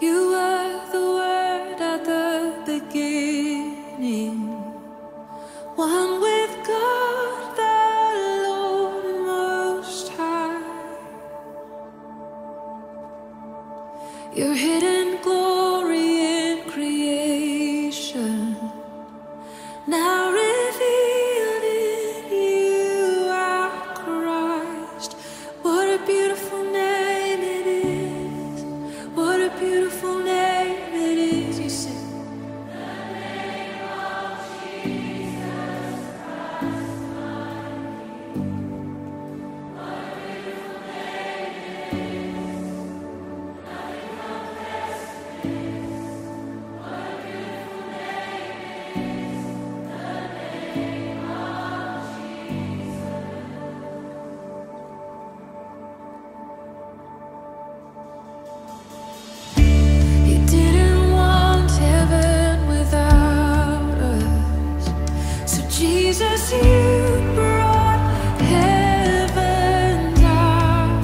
You were the Word at the beginning, one with God the Lord Most High. Your hidden glory in creation, now revealed in You are Christ. What a beautiful name it is. What a beautiful name it is. You sing the name of Jesus Christ, my King. What a beautiful name it is. Nothing compares to this. What a beautiful name it is. You didn't want heaven without us, so Jesus, You brought heaven down.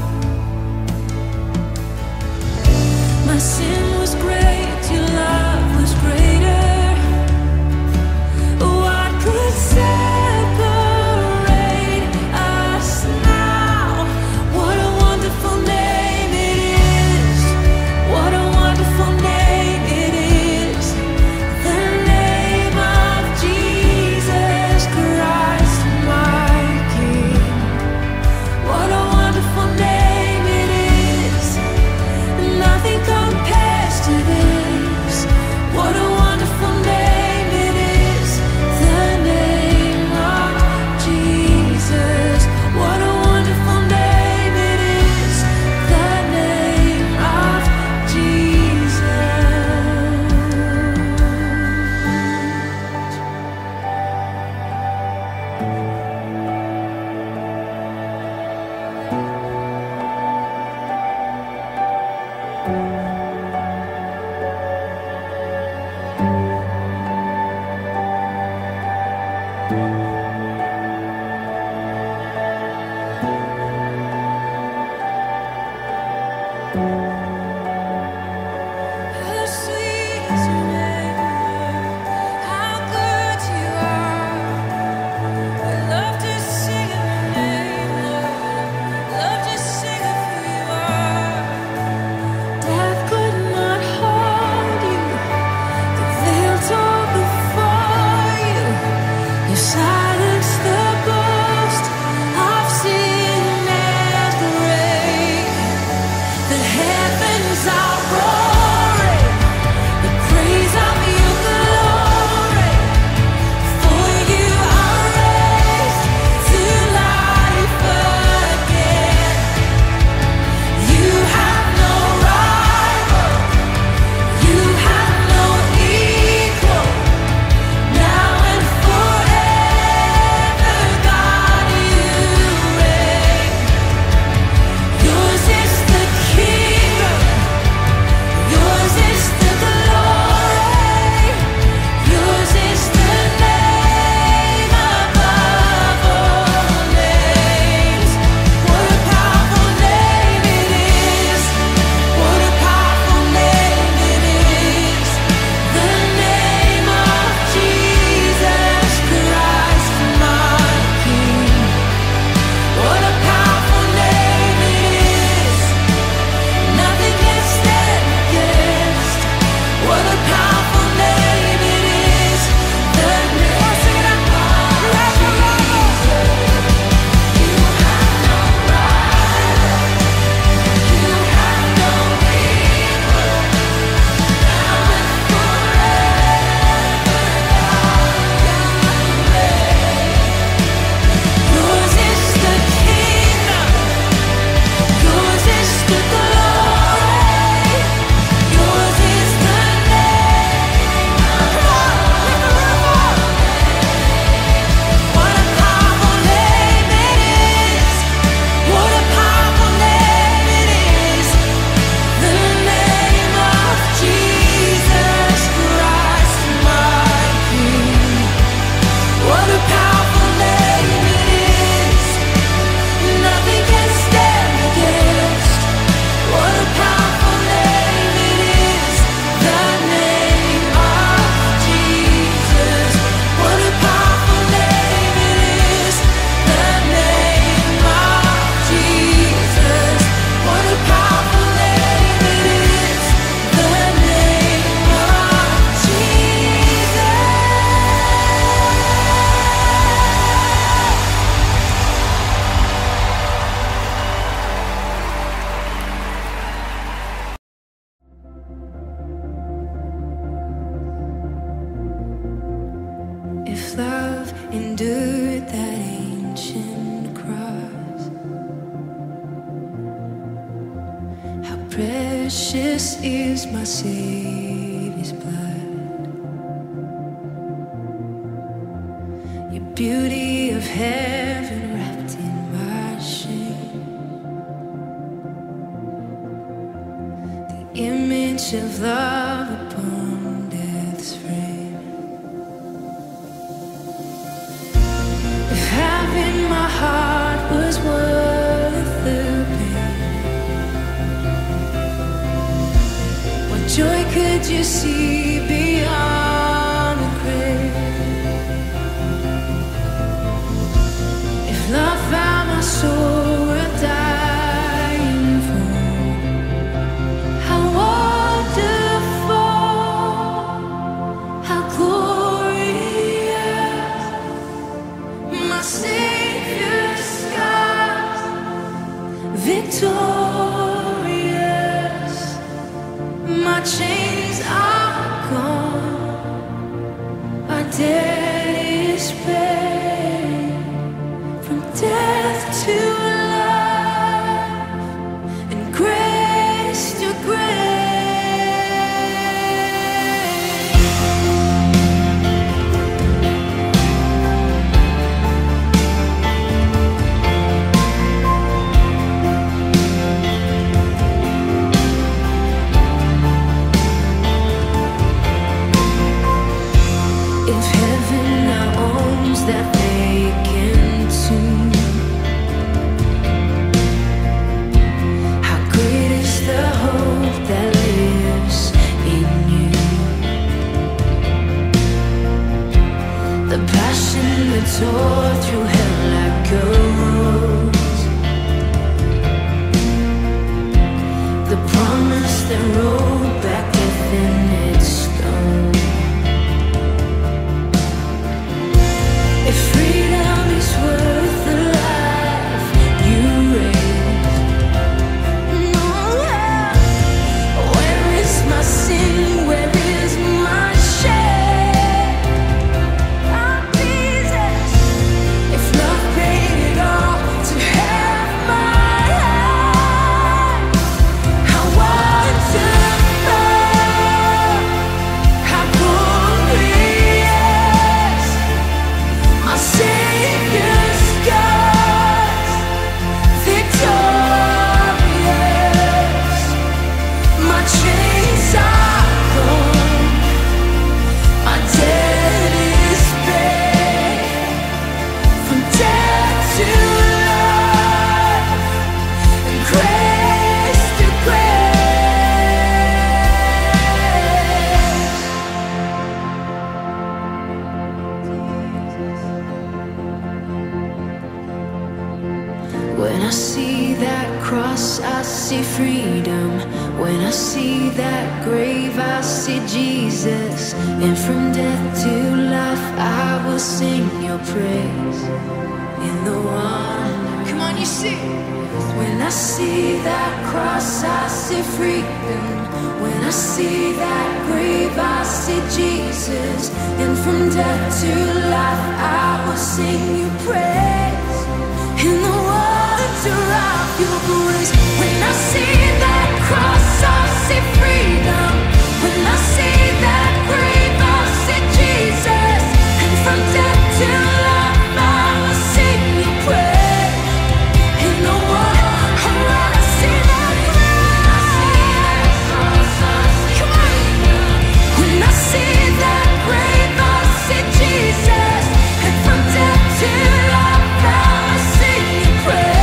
My sin was great, Your love was greater. What could separate us now? What a wonderful name it is. What a wonderful name it is. The name of Jesus Christ. precious is my Savior's blood. Your beauty of heaven wrapped in my shame, the image of love upon death's frame. If having my heart was worth the pain, what joy could you see beyond the grave? If love found my soul worth dying for, how wonderful, how glorious, my Savior's God, victorious. My chains are gone, my debt is paid, from death to life, and grace to grace. That they can soon. How great is the hope that lives in you? The passion that tore through hell like a rose, the promise that rolled back death in its stone. Freedom is worth the life you raised. No, where is my sin? Where is my shame? Oh, Jesus, if love paid it all to have my life, how wonderful, how glorious. Savior's God, victorious, my chains are gone, my debt is paid, from death to life, and grace to grace. When I see that cross, I see freedom. When I see that grave, I see Jesus. And from death to life, I will sing your praise. In the one, come on, you see. When I see that cross, I see freedom. When I see that grave, I see Jesus. And from death to life, I will sing your praise. In the of your voice. When I see that cross, I see freedom. When I see that grave, I see Jesus. And from death to life, I will sing your praise. In the water, when I see that cross, I see freedom. When I see that grave, I see Jesus. And from death to life, I will sing your praise.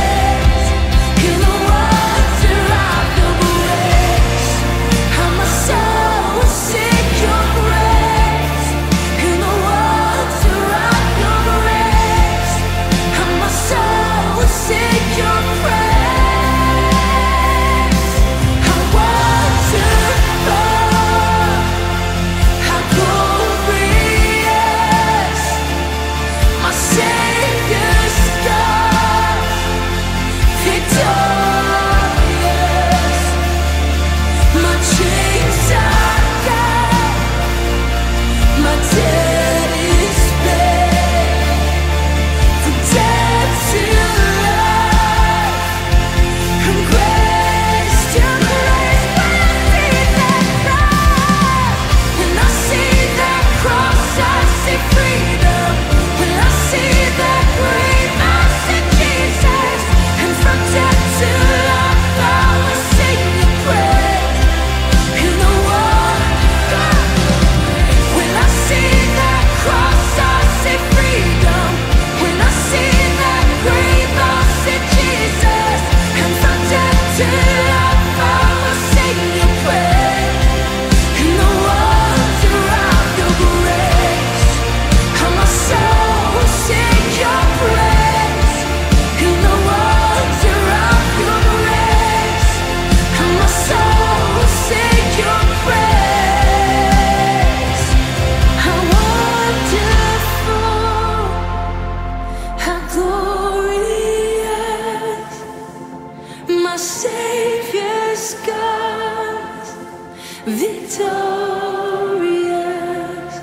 Victorious,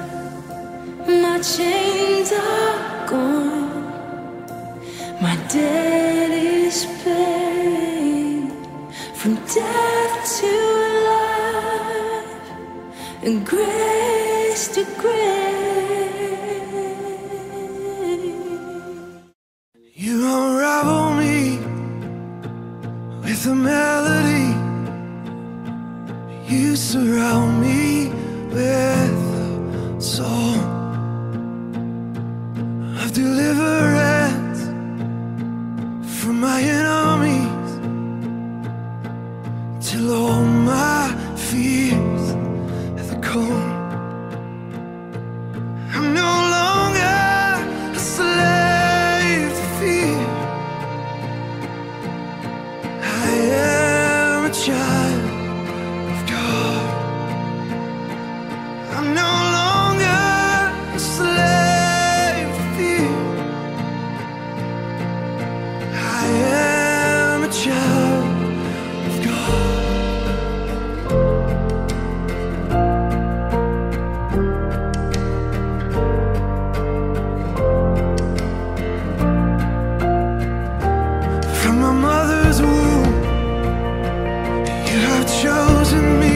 my chains are gone, my debt is paid, from death to life, and grace to grace. You unravel me with a melody. You surround me with a song of deliverance from my enemies, till all my fears are gone. I'm no longer a slave to fear. I am a child. I'm no longer a slave to fear. I am a child of God. From my mother's womb, you have chosen me.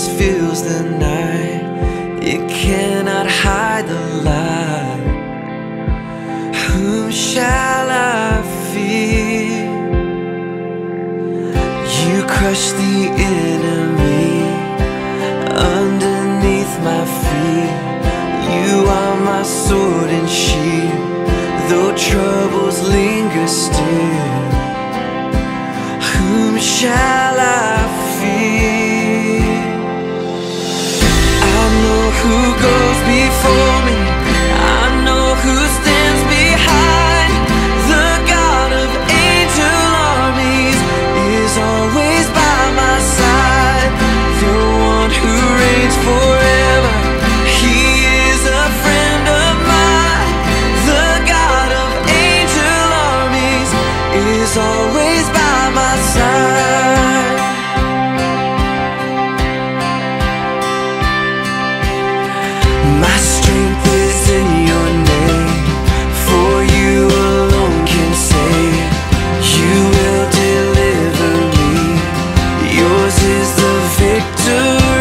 darkness fills the night, it cannot hide the light. Whom shall I fear? You crush the enemy underneath my feet. You are my sword and shield, though troubles linger still. Whom shall I fear? I know who goes before me, I know who stands behind. The God of angel armies is always by my side. The one who reigns forever, he is a friend of mine. The God of angel armies is always by my side. My strength is in your name, for you alone can save. You will deliver me, yours is the victory.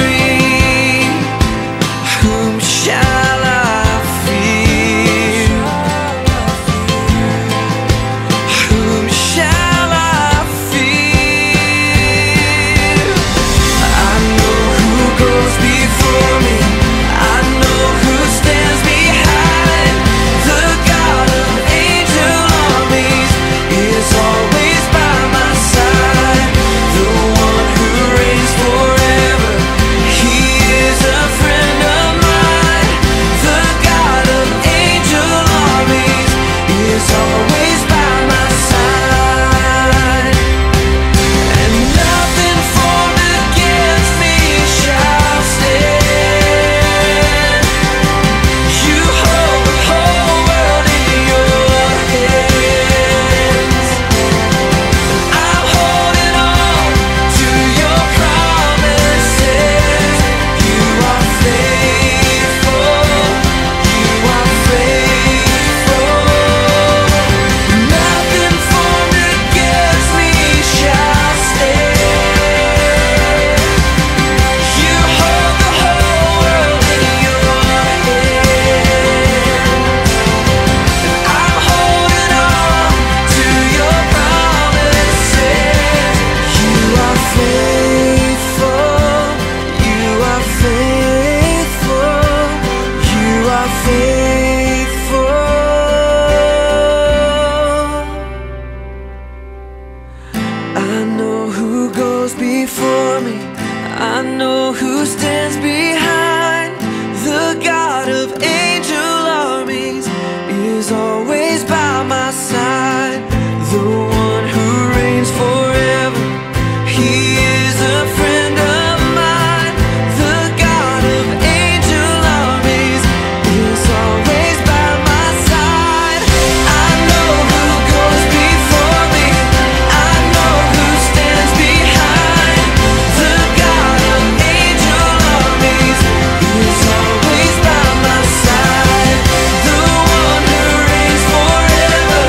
Whom shall I fear? Whom shall I fear? I know who goes before me, I know who stands behind. The God of angel armies is always by my side. The one who reigns forever, he is a friend of mine. The God of angel armies is always by my side. And nothing formed against me shall stand. You hold the whole world in your hands. I'm holding on to your promises. You are faithful, you are faithful. Nothing formed against me shall stand. You hold the whole world in your hands. I'm holding on to your promises. You are faithful, you are faithful, you are faithful. I know who goes before me, I know who stands behind. The God of angel armies is always by my side. The one who reigns forever, he is a friend of mine. The God of angel armies is always by my side. I know who goes before me, I know who stands behind. The God of angel armies is always by my side. The one who reigns forever,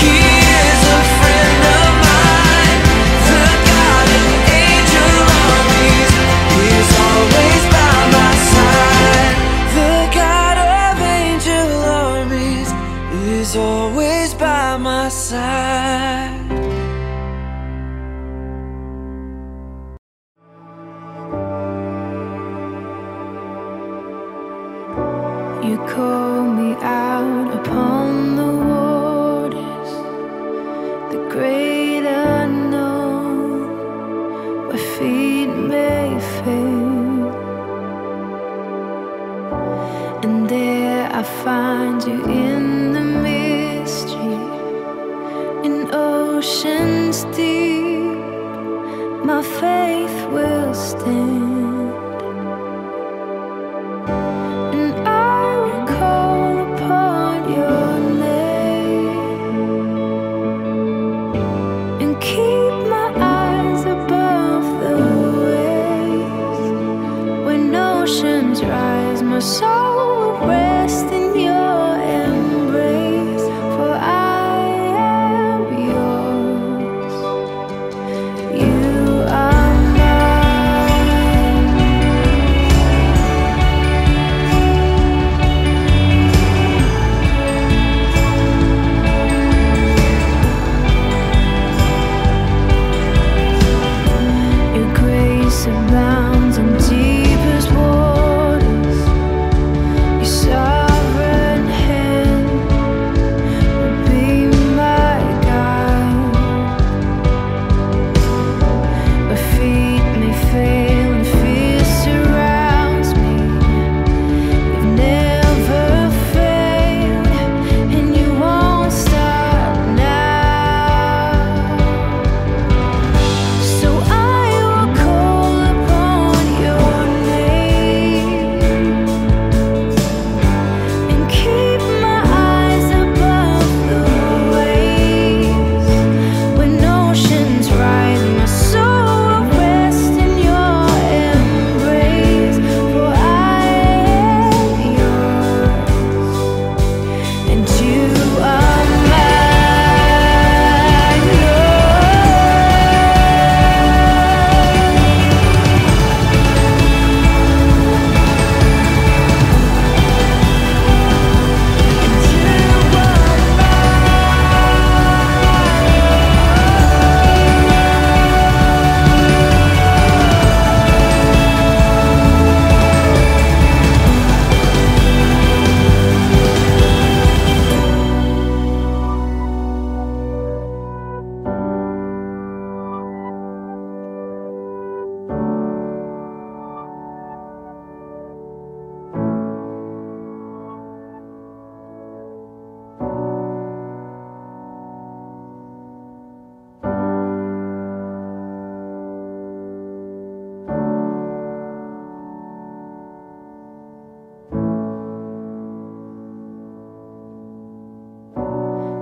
he is a friend of mine. The God of angel armies is always by my side. The God of angel armies is always by my side. You call me out upon the waters, the great unknown, where feet may fail. And there I find you in the mystery, in oceans deep, my faith will stand. And I will call upon your name and keep my eyes above the waves. When oceans rise, my soul will rest in your embrace, for I am yours. You are mine.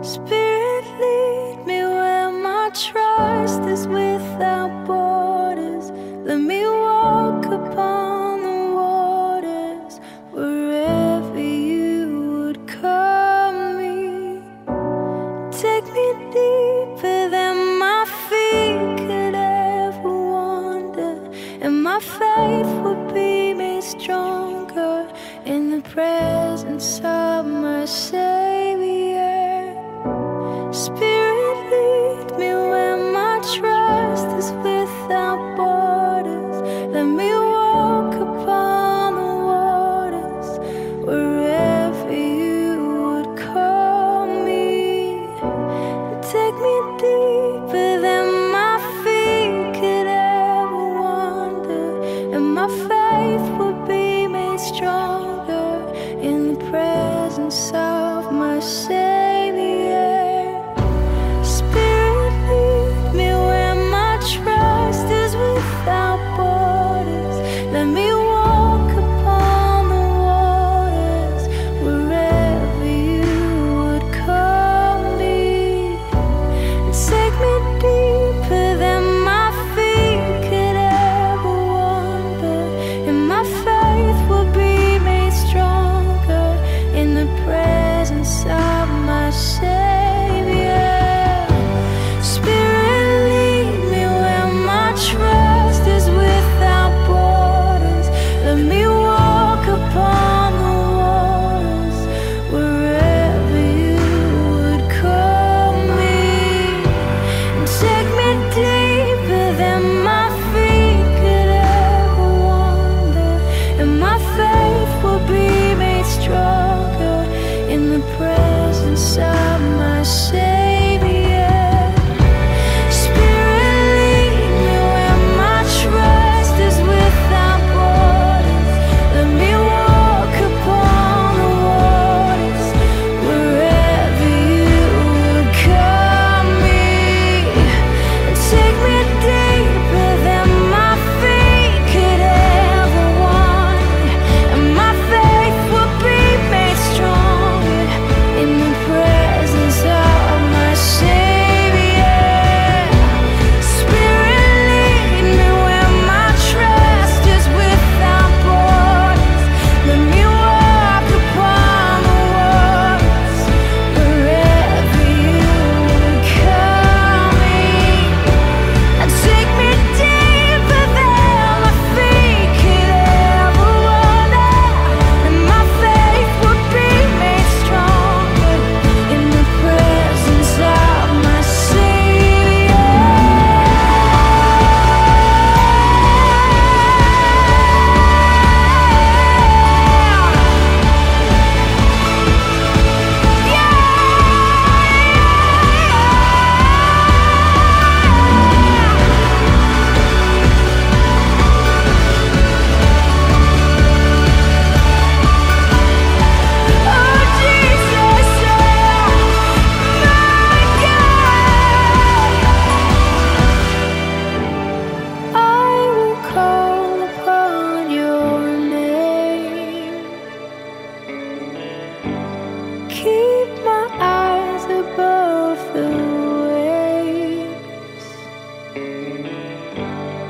Spirit, lead me where my trust is without borders. Let me walk upon the waters wherever you would call me. Take me deeper than my feet could ever wander, and my faith will be made stronger in the presence of my Savior. Spirit, lead me where my trust is without borders. Let me walk upon the waters wherever you would call me. Take me deeper than my feet could ever wander, and my faith will be made stronger in the presence of my Savior.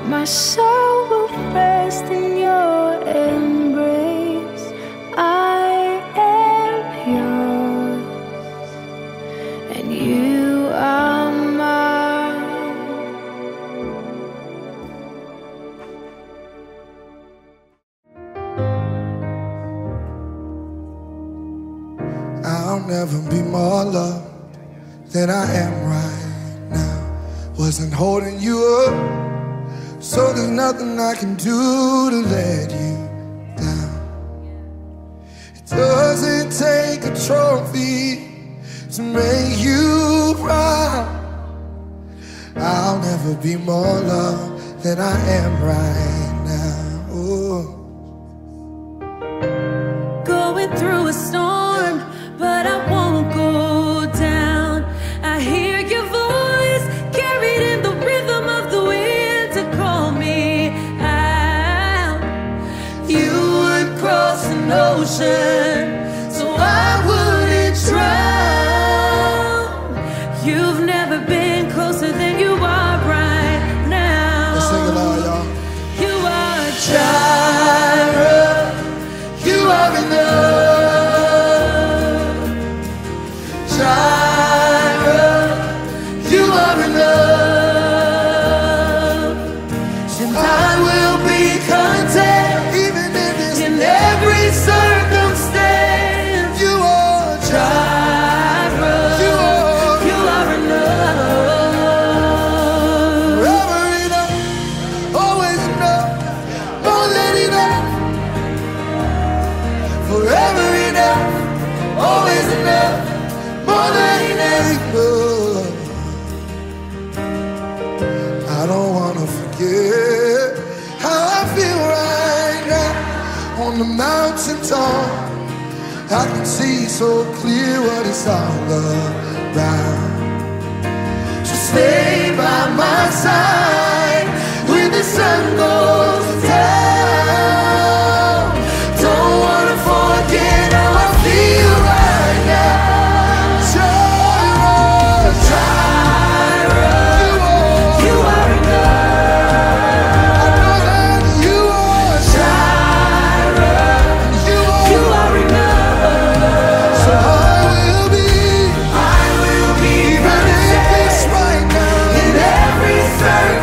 My soul will rest in your embrace. I am yours, and you are mine. I'll never be more loved than I am right now. Wasn't holding you up, so there's nothing I can do to let you down. It doesn't take a trophy to make you proud. I'll never be more loved than I am right now. Ooh. Going through a storm, but I won't go down. I hear your voice carried in the rhythm of the wind to call me out. You would cross an ocean, so I wouldn't drown. are in love, and I will be content even in every circumstance. You are driver, you are in love, forever enough, always enough, only enough, forever enough, always enough. I don't wanna forget how I feel right now. On the mountain top, I can see so clear what it's all about. So stay by my side when the sun goes down. Don't wanna forget how I feel right now. Hey!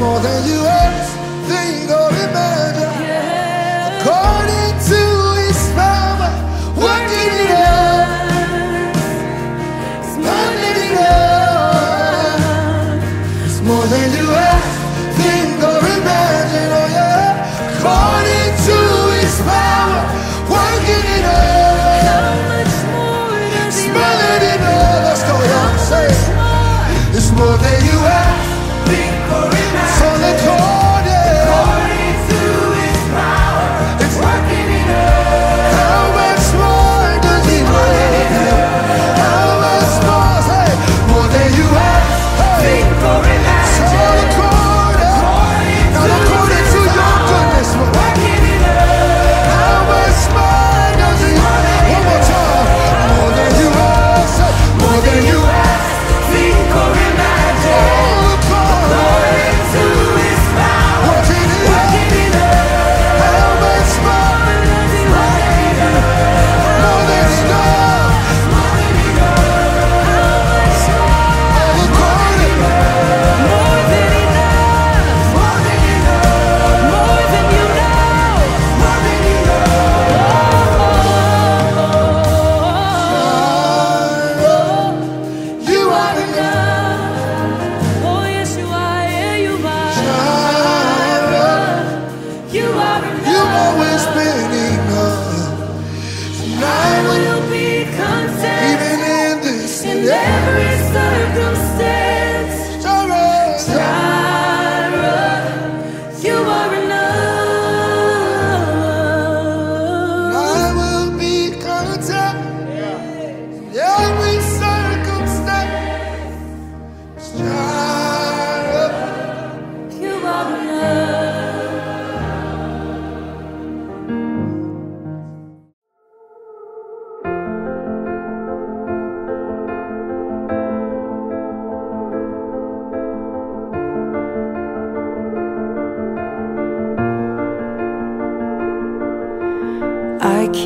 more than you ever think or imagine. According to His power, working it out, it's more than it out, it's more than you ever think or imagine. Oh yeah, according to His power, working it out, how much more than it's more than it out. Let's go, y'all, say it. It's more than you ever.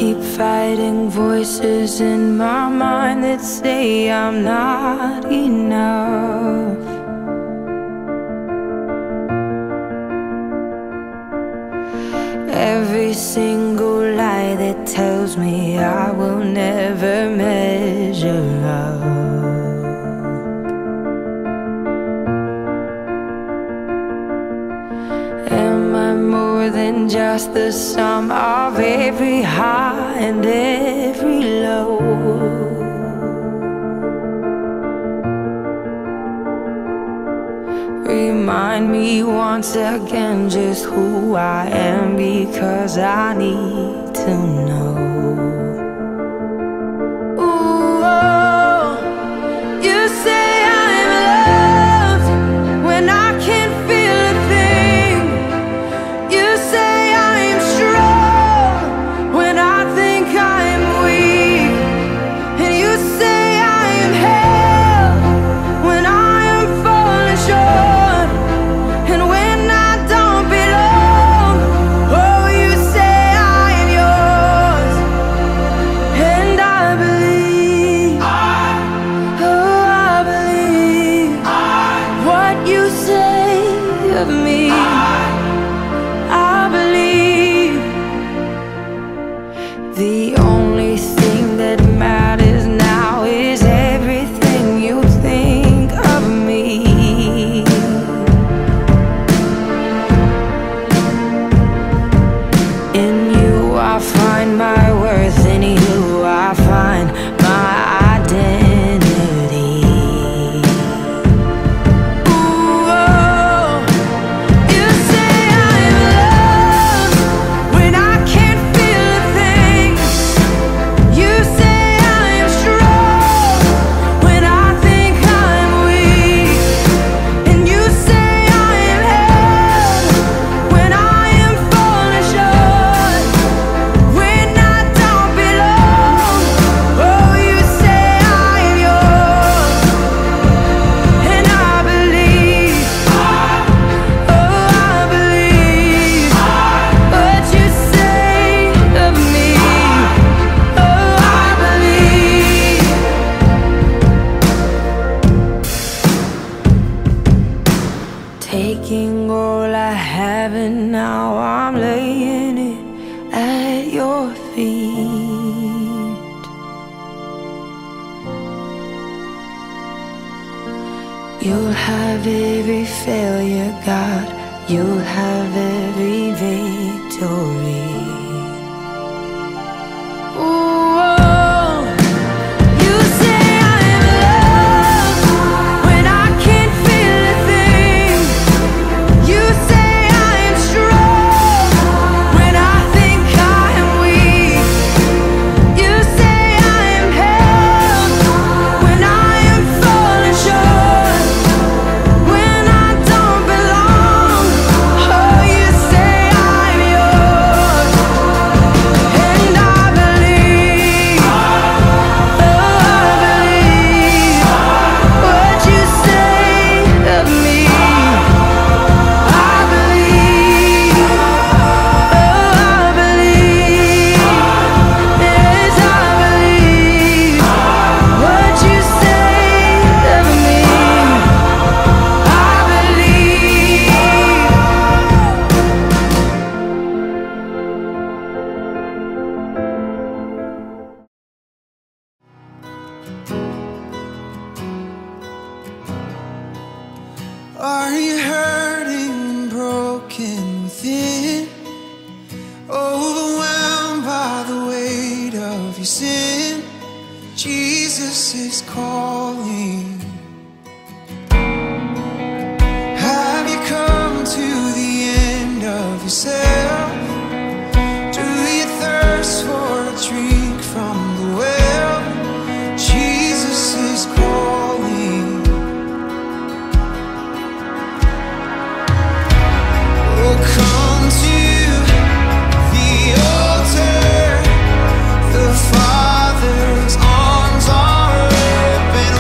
Keep fighting voices in my mind that say I'm not enough. Every single lie that tells me I will never measure up. Am I more than just the sum of every high and every low? Remind me once again just who I am, because I need to know. taking all I have, and now I'm laying it at your feet. You'll have every failure, God. You'll have every victory. Are you hurting and broken within? Overwhelmed by the weight of your sin? Jesus is calling. Have you come to the end of yourself? Do you thirst for a drink from the well? Jesus is calling. Come to the altar, the Father's arms are open.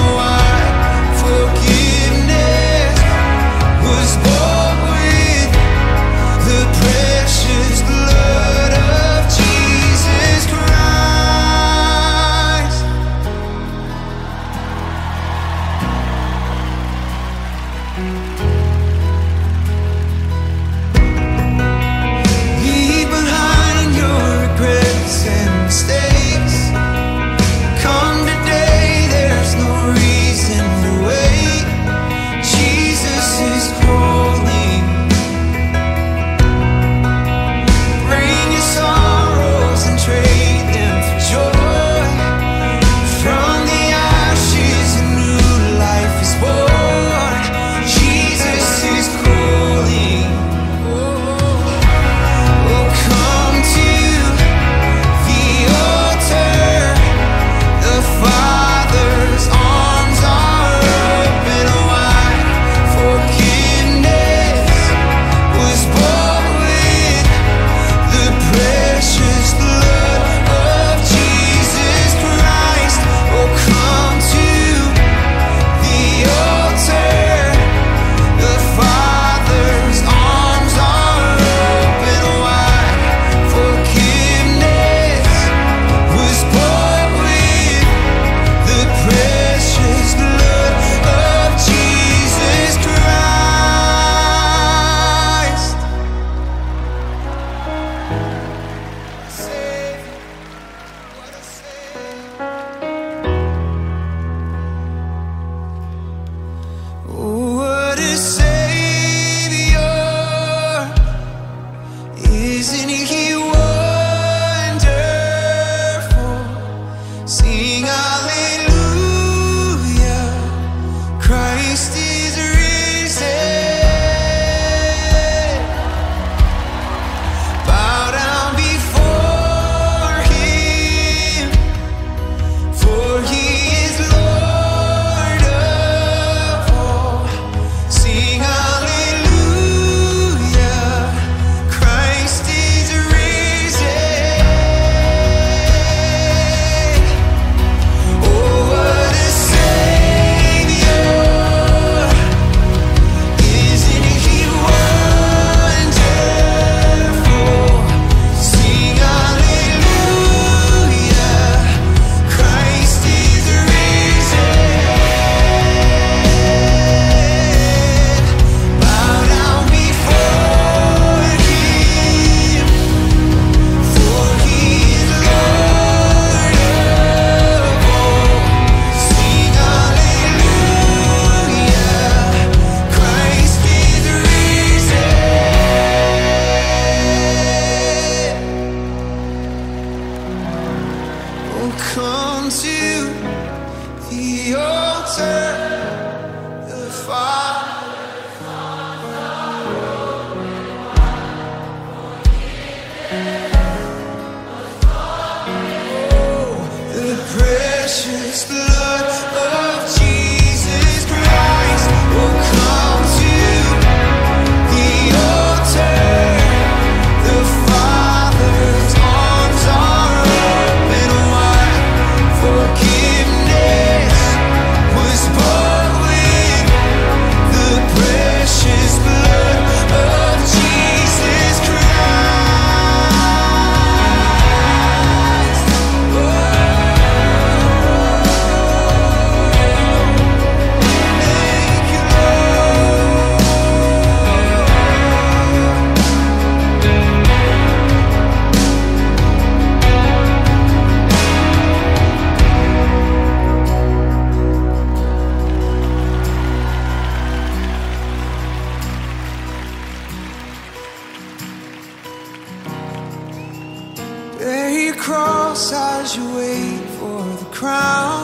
the cross as you wait for the crown.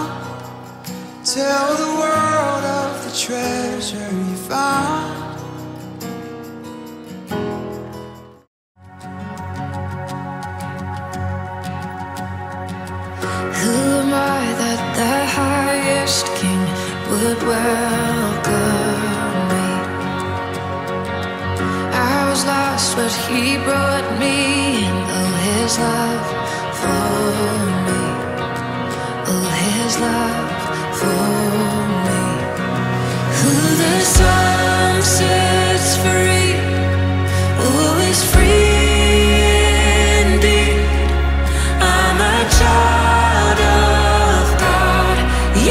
Tell the world of the treasure you found. Who am I that the highest king would welcome me? I was lost, but he brought me in. Oh, his love for me. Oh, his love for me. Who the sun sets free, always free.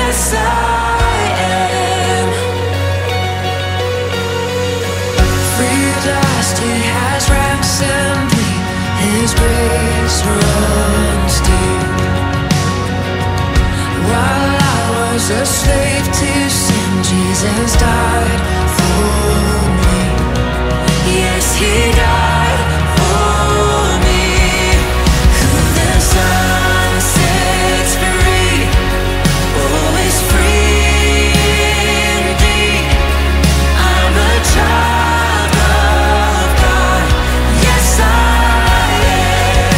Yes, I am. Free at last, he has ransomed me. His grace runs deep. While I was a slave to sin, Jesus died for me. Yes, he died for me. Who the sun sets free, always free indeed. I'm a child of God. Yes, I am.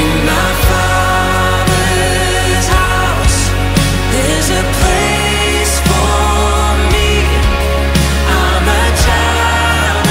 In my Father's house, there's a place for me. I'm a child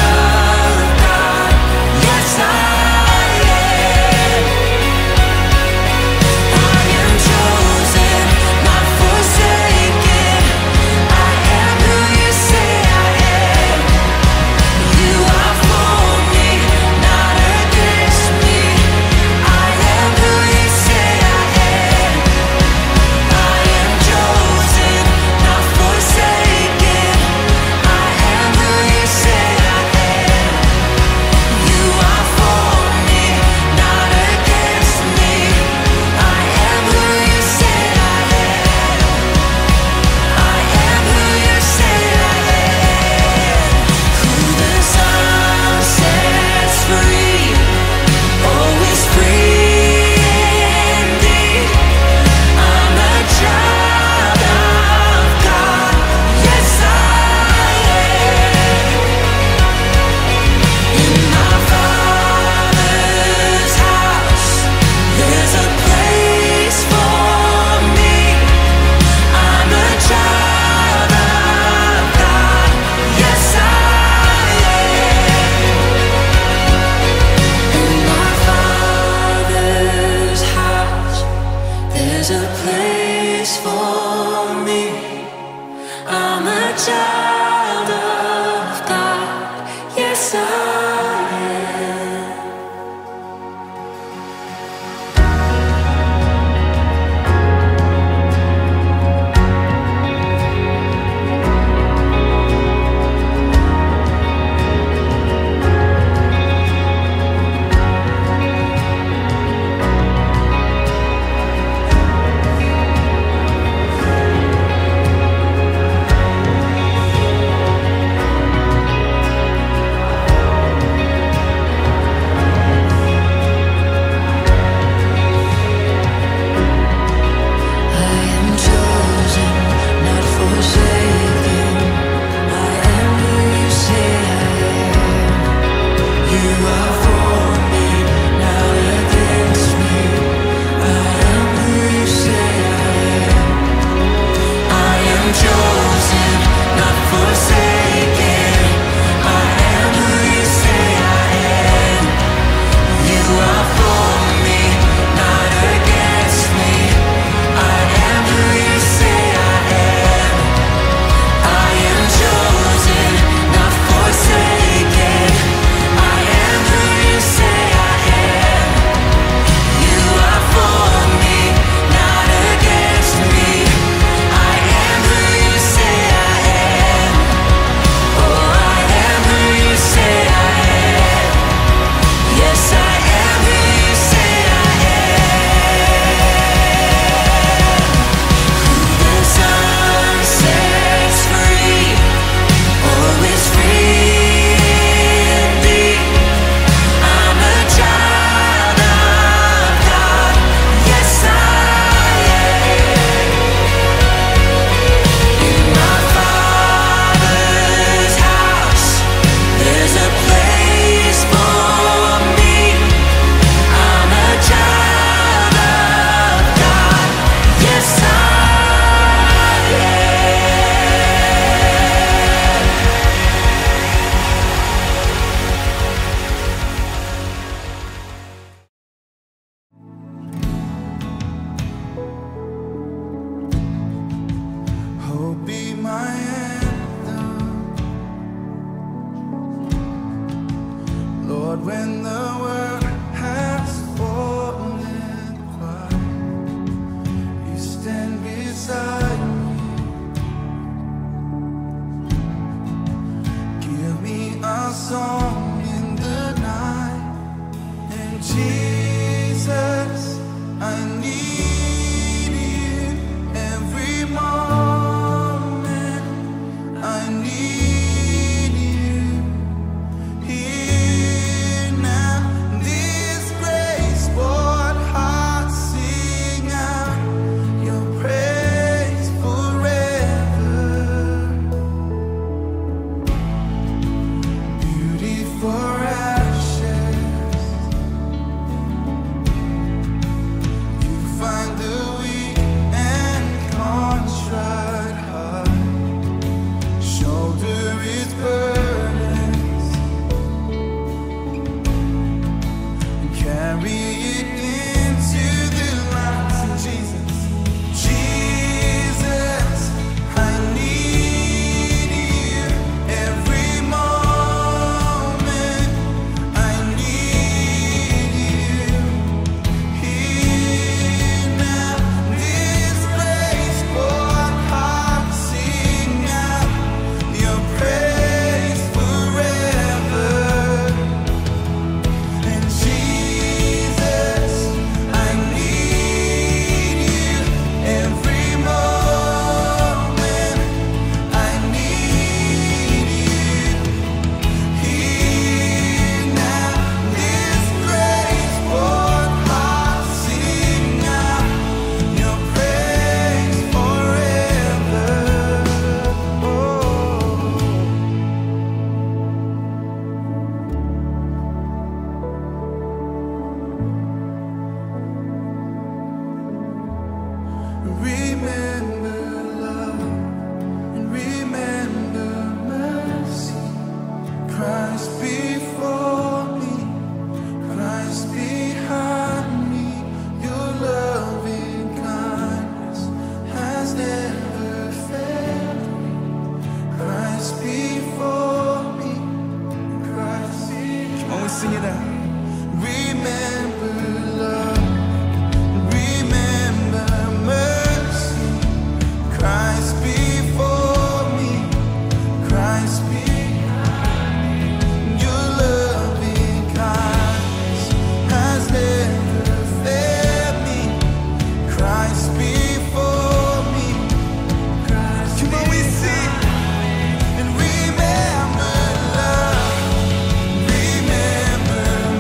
Lord, when the world has fallen quiet, you stand beside me. Give me a song in the night, and Jesus, I need. Sing it out. Remember love, remember mercy. Christ before me, Christ behind me. Your loving kindness has never failed me. Christ before me, Christ behind me. Come on, we sing. And remember love, remember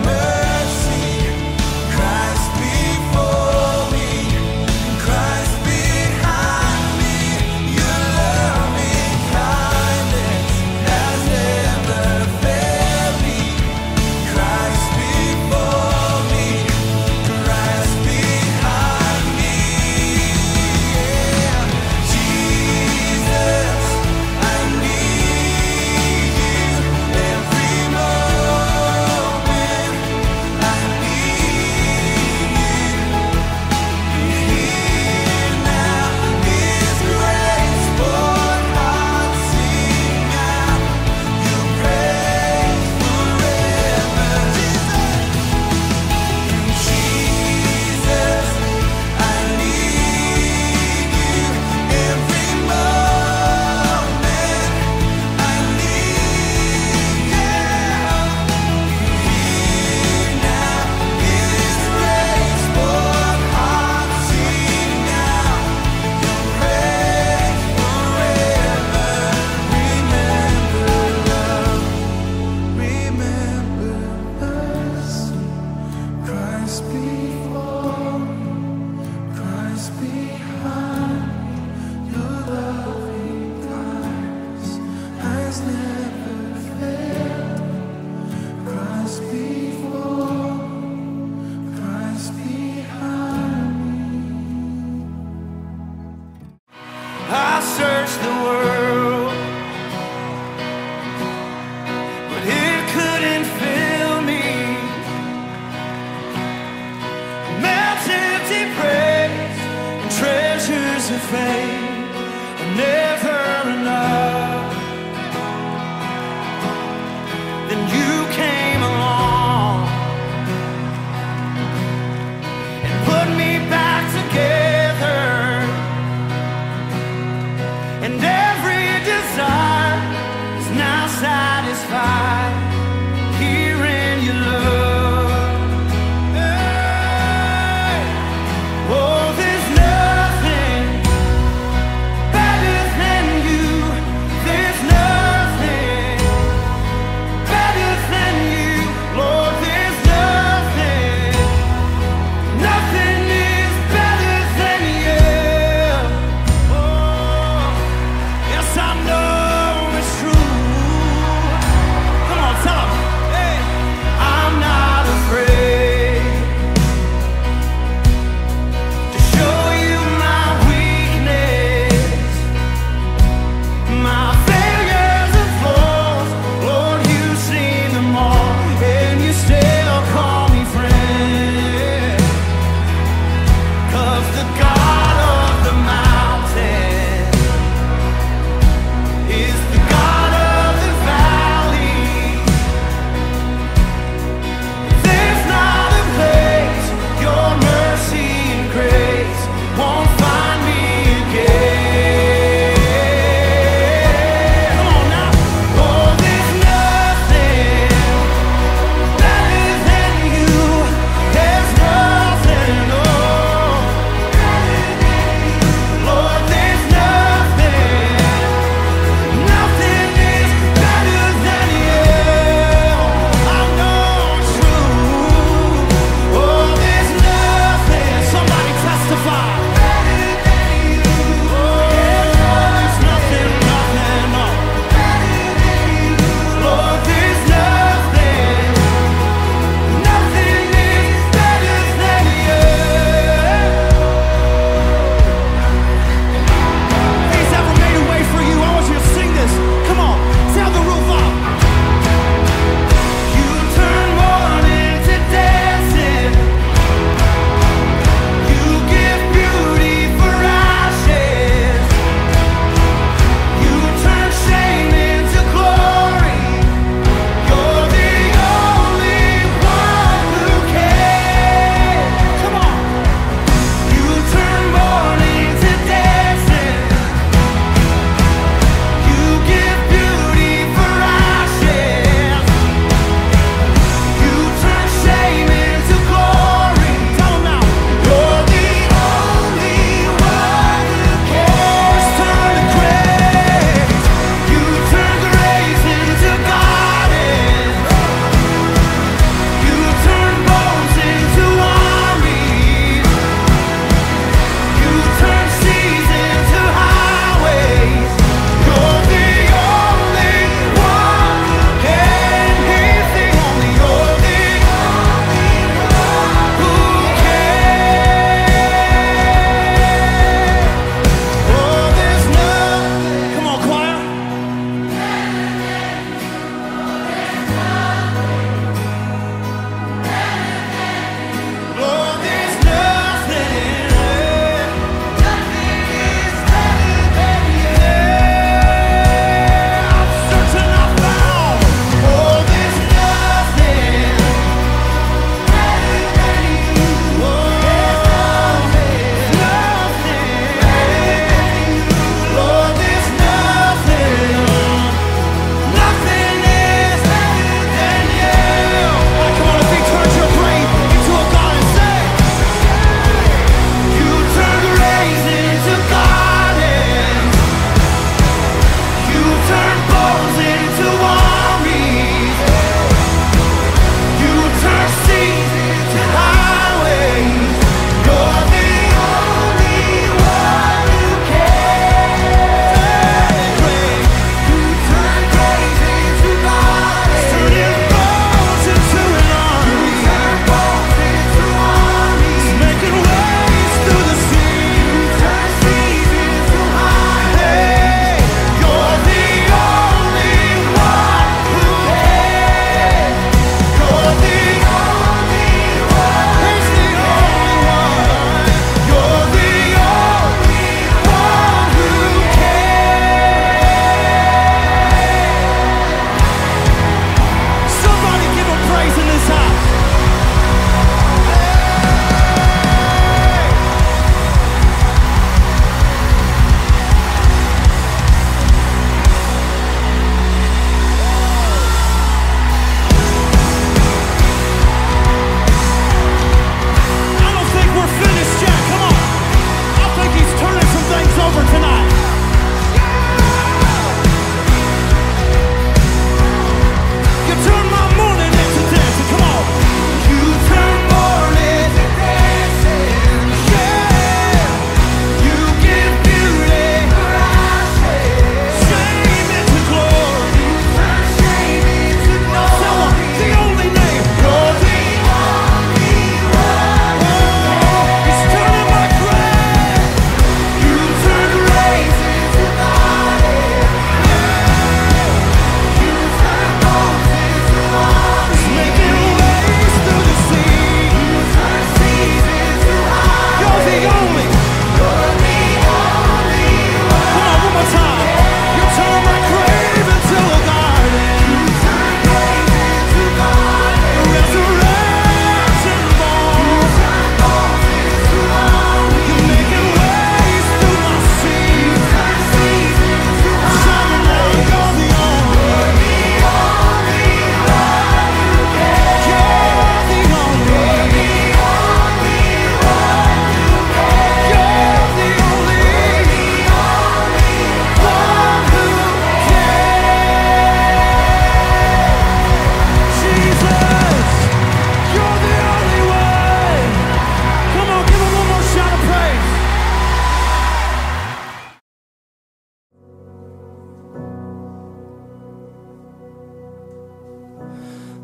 satisfied. I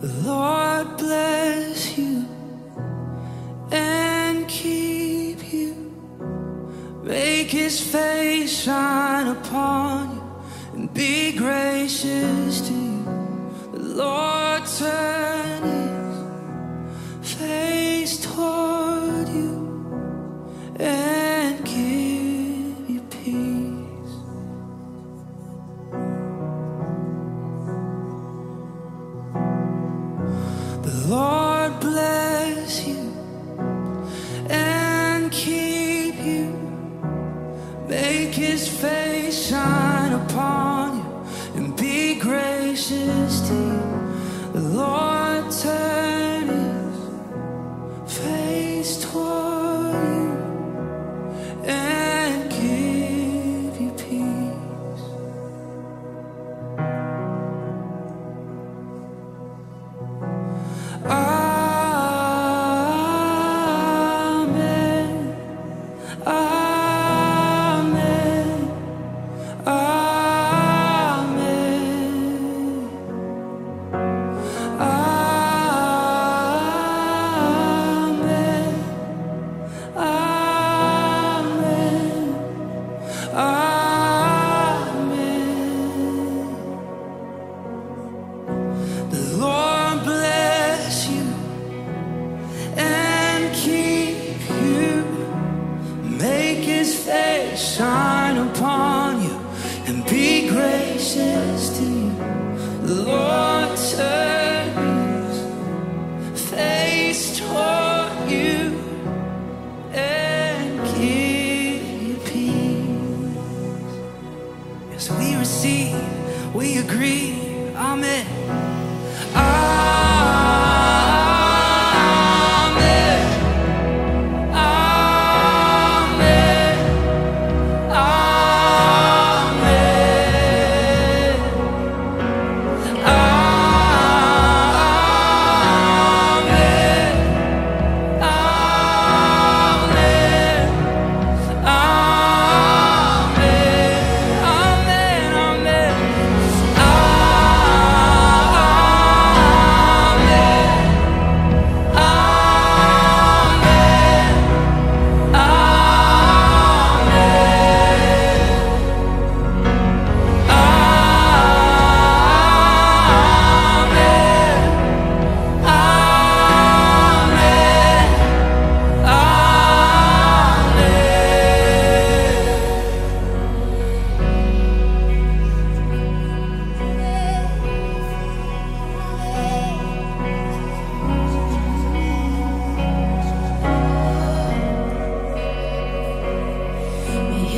The Lord bless you and keep you. Make his face shine upon you and be gracious to you. The Lord turn his face toward you and give you peace. Lord bless you and keep you. Make his face shine upon you and be gracious to you. The Lord turn his face toward you and give you peace. Amen. Amen. Amen. Amen. Amen. Amen. Shine upon you and be gracious to you. The Lord turn his face toward you and give you peace. Yes, we receive, we agree. Amen.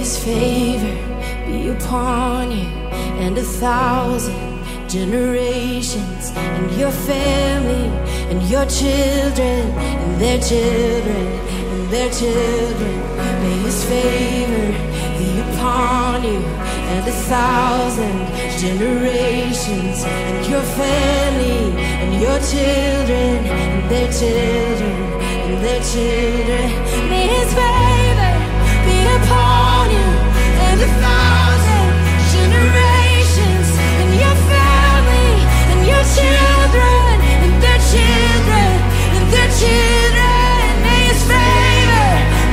His favor be upon you and 1,000 generations, and your family and your children and their children and their children. May his favor be upon you and 1,000 generations, and your family and your children and their children and their children. May his favor be upon you. And 1,000 generations, and your family, and your children, and their children, and their children. May his favor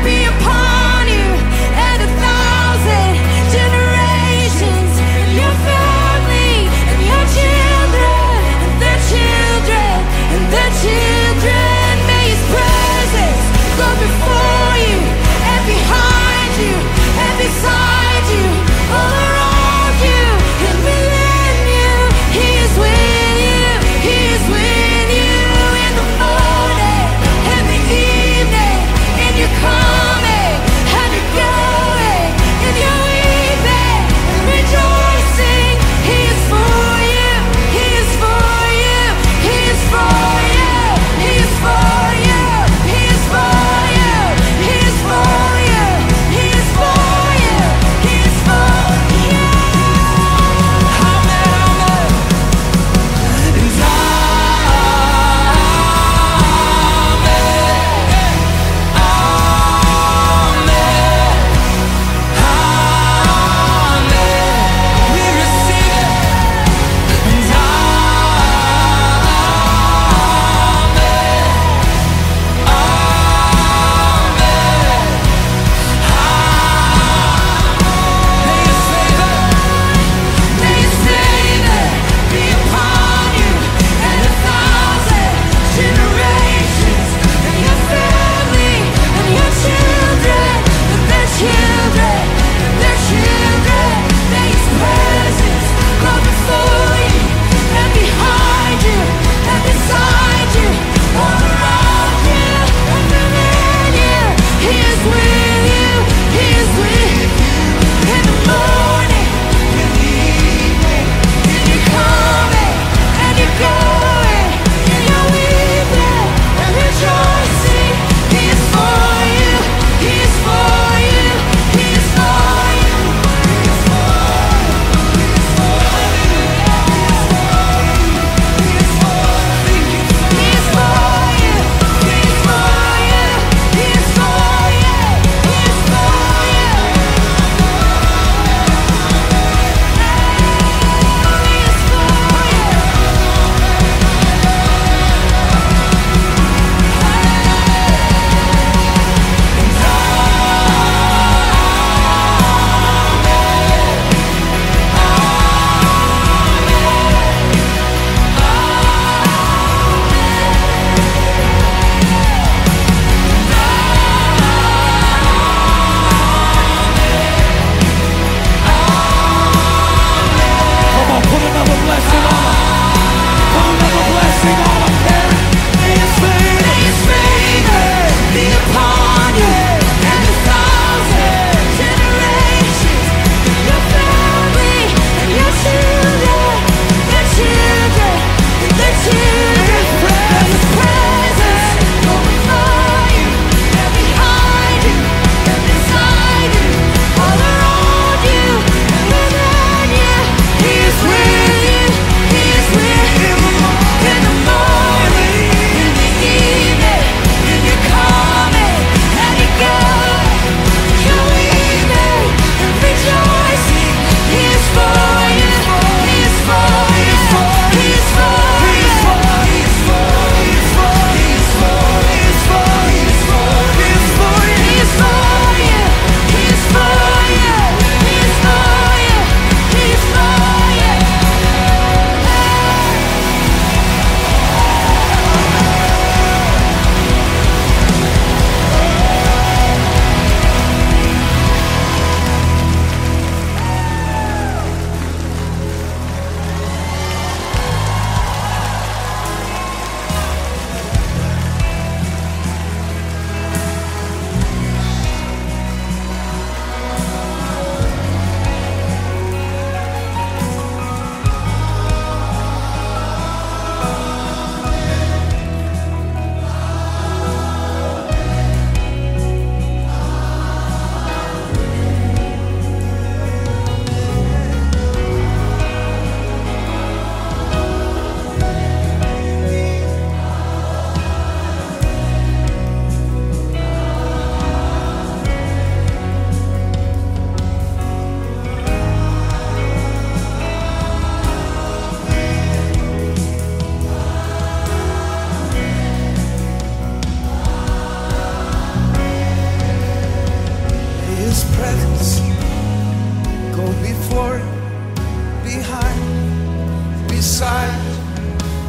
be upon you. And 1,000 generations, and your family, and your children, and their children, and their children. May his presence go before.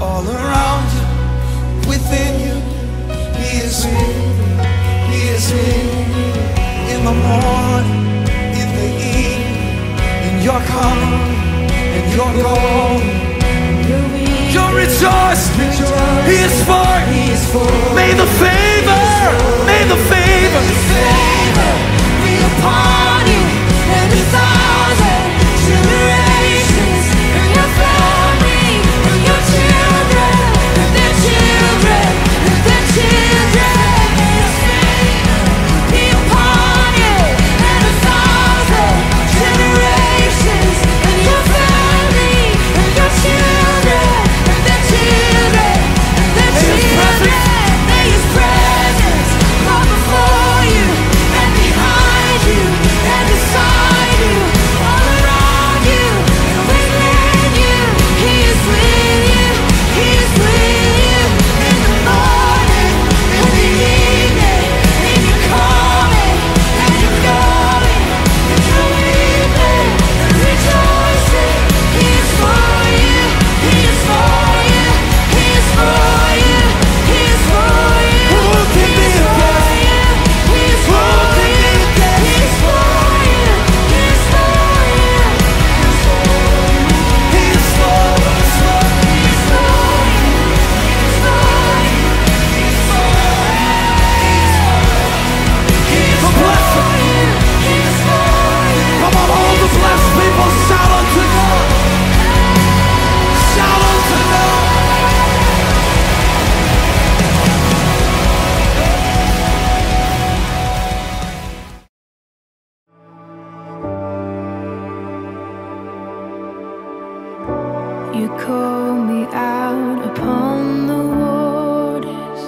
All around you, within you, He is here, in the morning, in the evening, in your coming, in your going. You're rejoicing, He is for you. May the favor be upon you, and a thousand generations. You call me out upon the waters,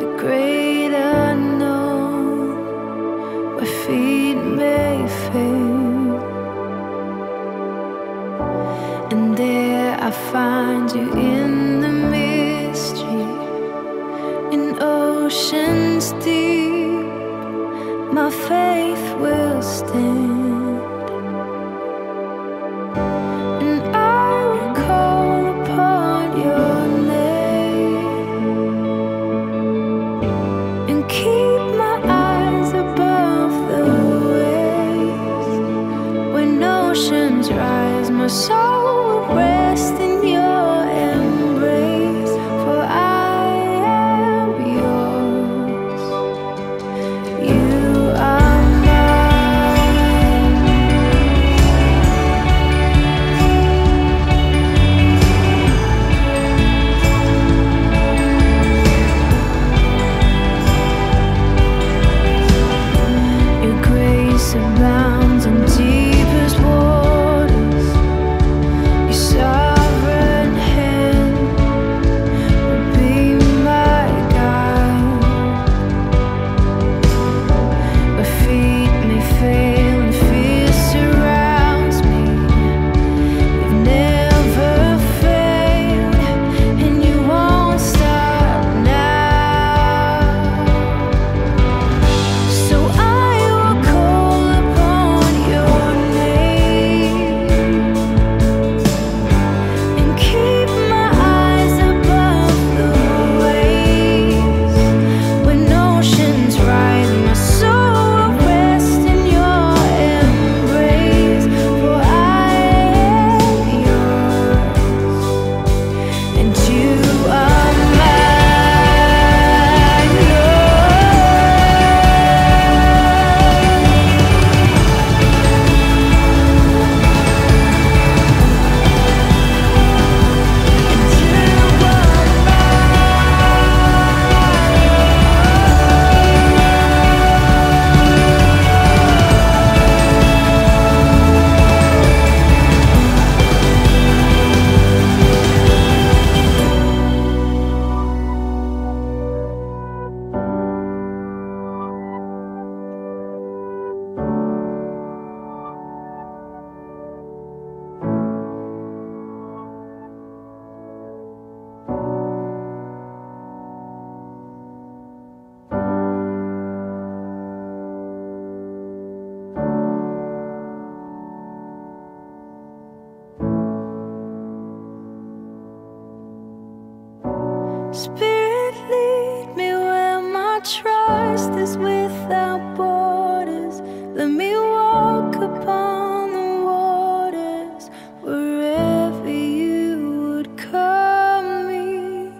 the great unknown, where feet may fail, and there I find you in the mystery, in oceans deep, my faith will stand. Rise, my soul will rest in your embrace. Spirit, lead me where my trust is without borders. Let me walk upon the waters wherever you would call me.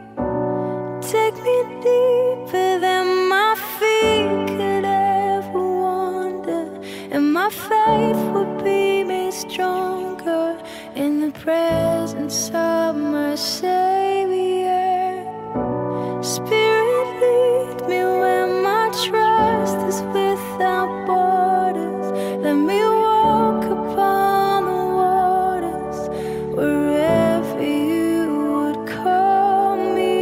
Take me deeper than my feet could ever wander, and my faith will be made stronger in the presence of my Savior. Spirit, lead me where my trust is without borders. Let me walk upon the waters wherever you would call me.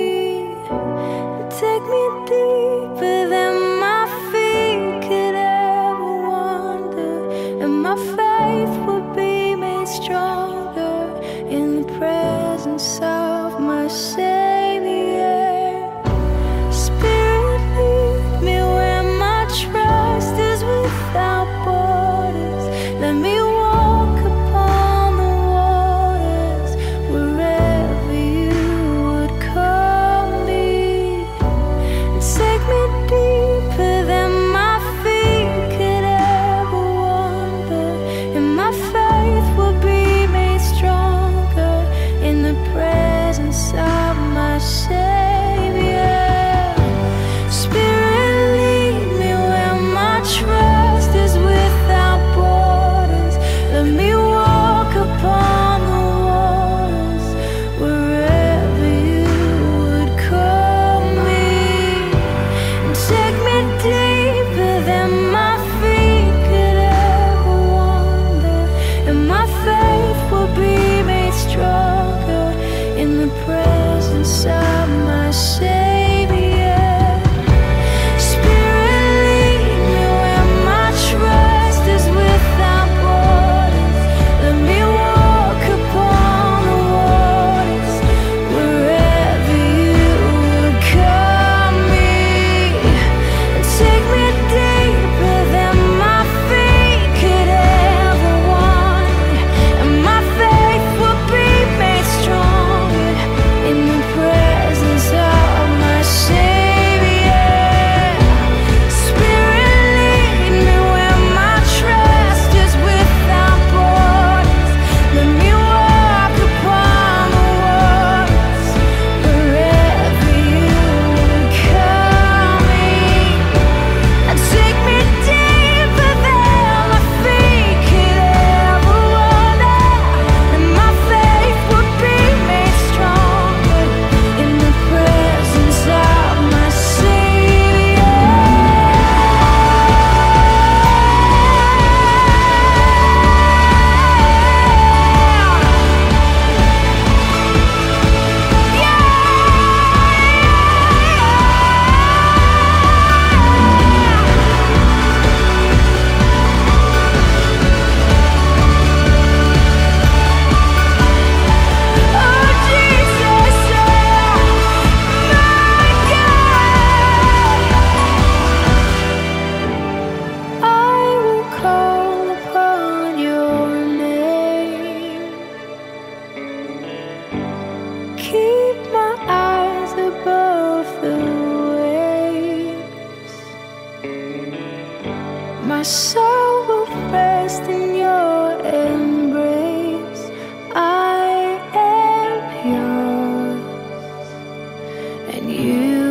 Take me deeper than my feet could ever wander, and my faith will be made stronger in the presence of my Savior. Spirit, lead me where my trust is without borders. Let me walk upon the waters wherever you would call me. Take me deeper than my feet could ever wander, and my faith will be made stronger in the presence of my Savior. Spirit, lead me where my trust is without borders. Let me walk upon the waters wherever you would call me. Take me deeper than my feet could ever wander, and my faith will be made stronger in the presence of my Savior. Spirit, lead me where my trust is without borders. Let me walk upon the waters wherever you would call me. Take me deeper than my feet could ever wander, and my faith will be made stronger in the presence of my Savior. Spirit, lead me where my trust is without borders. Let me walk upon the waters wherever you would call me. Take me deeper than my feet could ever wander, and my faith will be made stronger in the presence of my Savior. I will call upon your name. Keep my eyes above the waves. My soul will rest in your embrace. I am yours, and you